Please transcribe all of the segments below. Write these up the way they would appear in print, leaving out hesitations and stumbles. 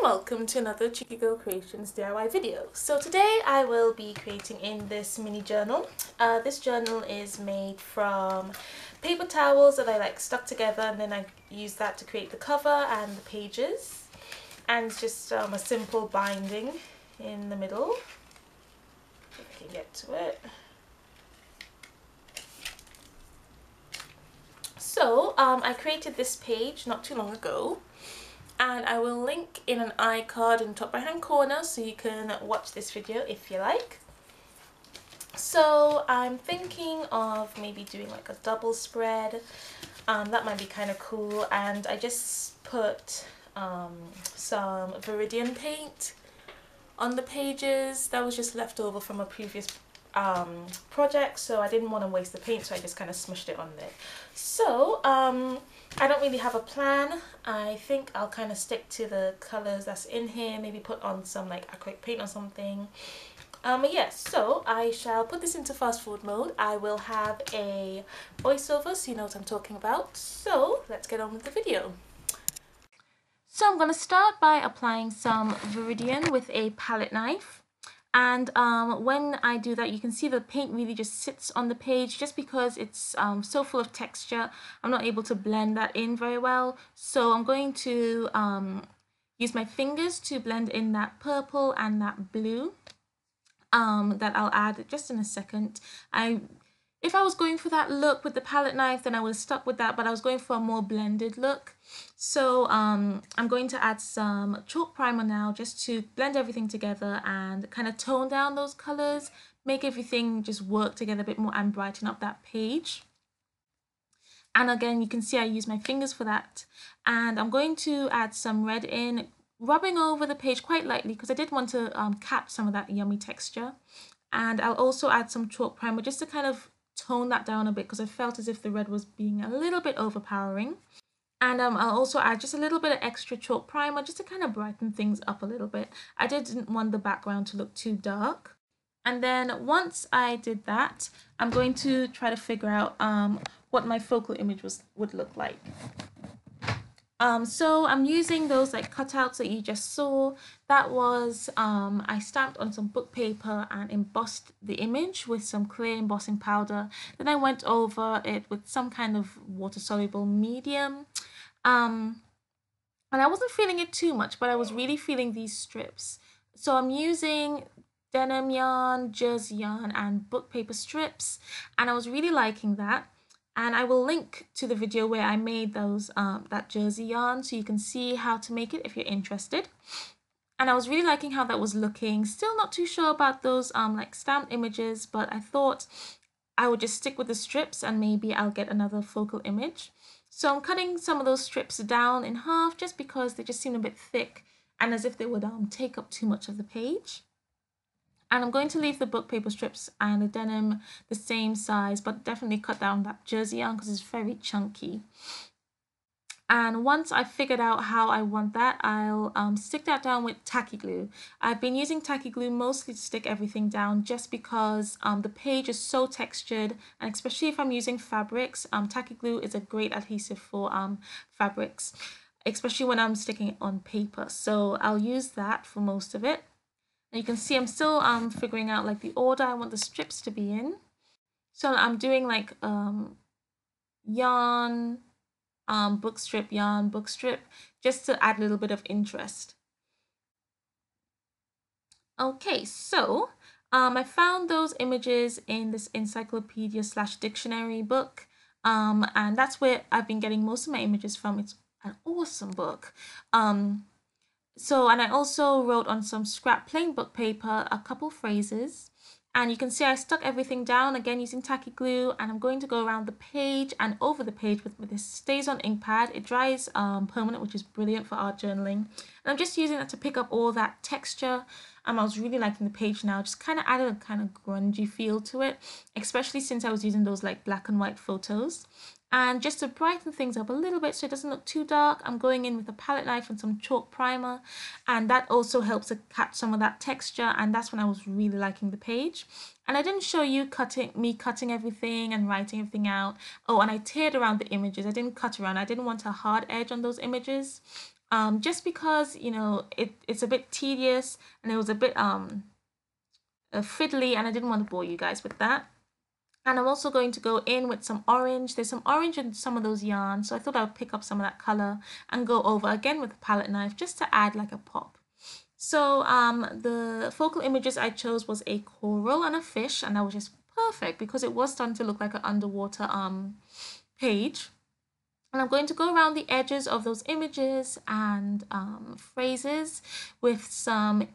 Welcome to another Checiegirl Creations DIY video. So today I will be creating in this mini journal. This journal is made from paper towels that I like stuck together, and then I use that to create the cover and the pages, and it's just a simple binding in the middle. If I can get to it. So I created this page not too long ago. And I will link in an iCard in the top right hand corner so you can watch this video if you like. So I'm thinking of maybe doing like a double spread. That might be kind of cool. And I just put some Viridian paint on the pages that was just left over from a previous project, so I didn't want to waste the paint, so I just kind of smushed it on there. So I don't really have a plan. I think I'll kind of stick to the colors that's in here, maybe put on some like acrylic paint or something. Yeah, so I shall put this into fast forward mode. I will have a voiceover so you know what I'm talking about. So let's get on with the video. So I'm going to start by applying some Viridian with a palette knife. And when I do that, you can see the paint really just sits on the page just because it's so full of texture. I'm not able to blend that in very well. So I'm going to use my fingers to blend in that purple and that blue that I'll add just in a second. If I was going for that look with the palette knife, then I would have stuck with that, but I was going for a more blended look. So I'm going to add some chalk primer now just to blend everything together and kind of tone down those colors, make everything just work together a bit more and brighten up that page. And again, you can see I use my fingers for that. And I'm going to add some red in, rubbing over the page quite lightly because I did want to cap some of that yummy texture. And I'll also add some chalk primer just to kind of tone that down a bit because I felt as if the red was being a little bit overpowering. And I'll also add just a little bit of extra chalk primer just to kind of brighten things up a little bit. I didn't want the background to look too dark. And then once I did that, I'm going to try to figure out what my focal image would look like. So I'm using those like cutouts that you just saw. That was, I stamped on some book paper and embossed the image with some clear embossing powder. Then I went over it with some kind of water-soluble medium. And I wasn't feeling it too much, but I was really feeling these strips. So I'm using denim yarn, jersey yarn, and book paper strips. And I was really liking that. And I will link to the video where I made those that jersey yarn so you can see how to make it if you're interested. And I was really liking how that was looking. Still not too sure about those like stamped images, but I thought I would just stick with the strips and maybe I'll get another focal image. So I'm cutting some of those strips down in half just because they just seem a bit thick and as if they would take up too much of the page. And I'm going to leave the book paper strips and the denim the same size, but definitely cut down that jersey yarn because it's very chunky. And once I've figured out how I want that, I'll stick that down with tacky glue. I've been using tacky glue mostly to stick everything down just because the page is so textured, and especially if I'm using fabrics, tacky glue is a great adhesive for fabrics, especially when I'm sticking it on paper. So I'll use that for most of it. And you can see I'm still figuring out like the order I want the strips to be in. So I'm doing like yarn, book strip, yarn, book strip, just to add a little bit of interest. Okay, so I found those images in this encyclopedia/dictionary book. And that's where I've been getting most of my images from. It's an awesome book. And I also wrote on some scrap plain book paper a couple phrases, and you can see I stuck everything down again using tacky glue, and I'm going to go around the page and over the page with this Stazon ink pad. It dries permanent, which is brilliant for art journaling. And I'm just using that to pick up all that texture. I was really liking the page now, just kind of added a kind of grungy feel to it, especially since I was using those like black and white photos. And just to brighten things up a little bit so it doesn't look too dark, I'm going in with a palette knife and some chalk primer, and that also helps to catch some of that texture, and that's when I was really liking the page. And I didn't show you me cutting everything and writing everything out. Oh, and I teared around the images. I didn't cut around. I didn't want a hard edge on those images, just because, you know, it's a bit tedious and it was a bit fiddly, and I didn't want to bore you guys with that. And I'm also going to go in with some orange. There's some orange in some of those yarns, so I thought I would pick up some of that color and go over again with a palette knife just to add like a pop. So the focal images I chose was a coral and a fish, and that was just perfect because it was starting to look like an underwater page. And I'm going to go around the edges of those images and phrases with some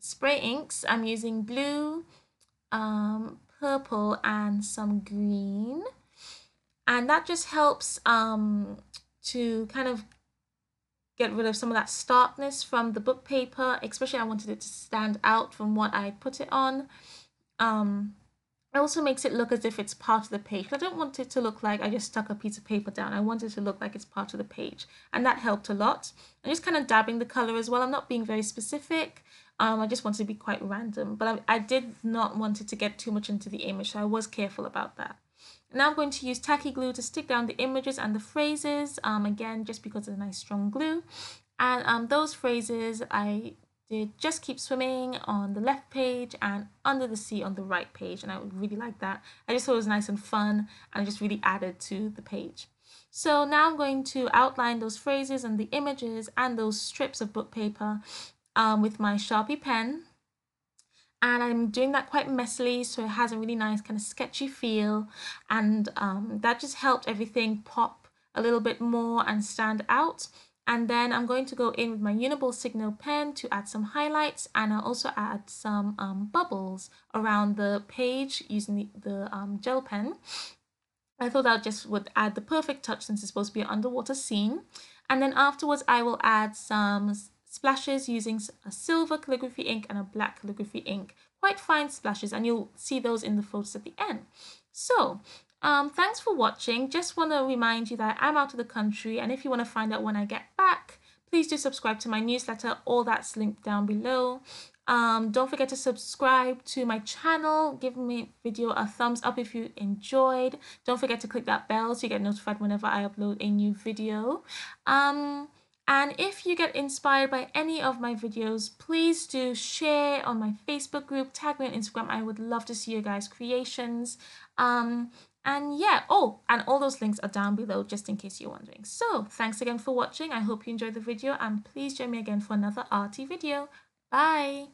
spray inks. I'm using blue, purple and some green, and that just helps to kind of get rid of some of that starkness from the book paper, especially I wanted it to stand out from what I put it on. It also makes it look as if it's part of the page. I don't want it to look like I just stuck a piece of paper down. I want it to look like it's part of the page, and that helped a lot. I'm just kind of dabbing the color as well. I'm not being very specific. I just wanted to be quite random, but I did not want it to get too much into the image, so I was careful about that. Now I'm going to use tacky glue to stick down the images and the phrases, again, just because of the nice strong glue. And those phrases I did just keep swimming on the left page and under the sea on the right page, and I really like that. I just thought it was nice and fun, and I just really added to the page. So now I'm going to outline those phrases and the images and those strips of book paper with my Sharpie pen, and I'm doing that quite messily, so it has a really nice kind of sketchy feel, and that just helped everything pop a little bit more and stand out. And then I'm going to go in with my Uniball Signal pen to add some highlights, and I'll also add some bubbles around the page using the gel pen. I thought that just would add the perfect touch since it's supposed to be an underwater scene. And then afterwards I will add some splashes using a silver calligraphy ink and a black calligraphy ink, quite fine splashes, and you'll see those in the photos at the end. So thanks for watching. Just want to remind you that I'm out of the country, and if you want to find out when I get back, please do subscribe to my newsletter. All that's linked down below. Don't forget to subscribe to my channel. Give my video a thumbs up if you enjoyed. Don't forget to click that bell so you get notified whenever I upload a new video. And if you get inspired by any of my videos, please do share on my Facebook group, tag me on Instagram. I would love to see you guys' creations. And yeah, oh, and all those links are down below just in case you're wondering. So thanks again for watching. I hope you enjoyed the video, and please join me again for another arty video. Bye.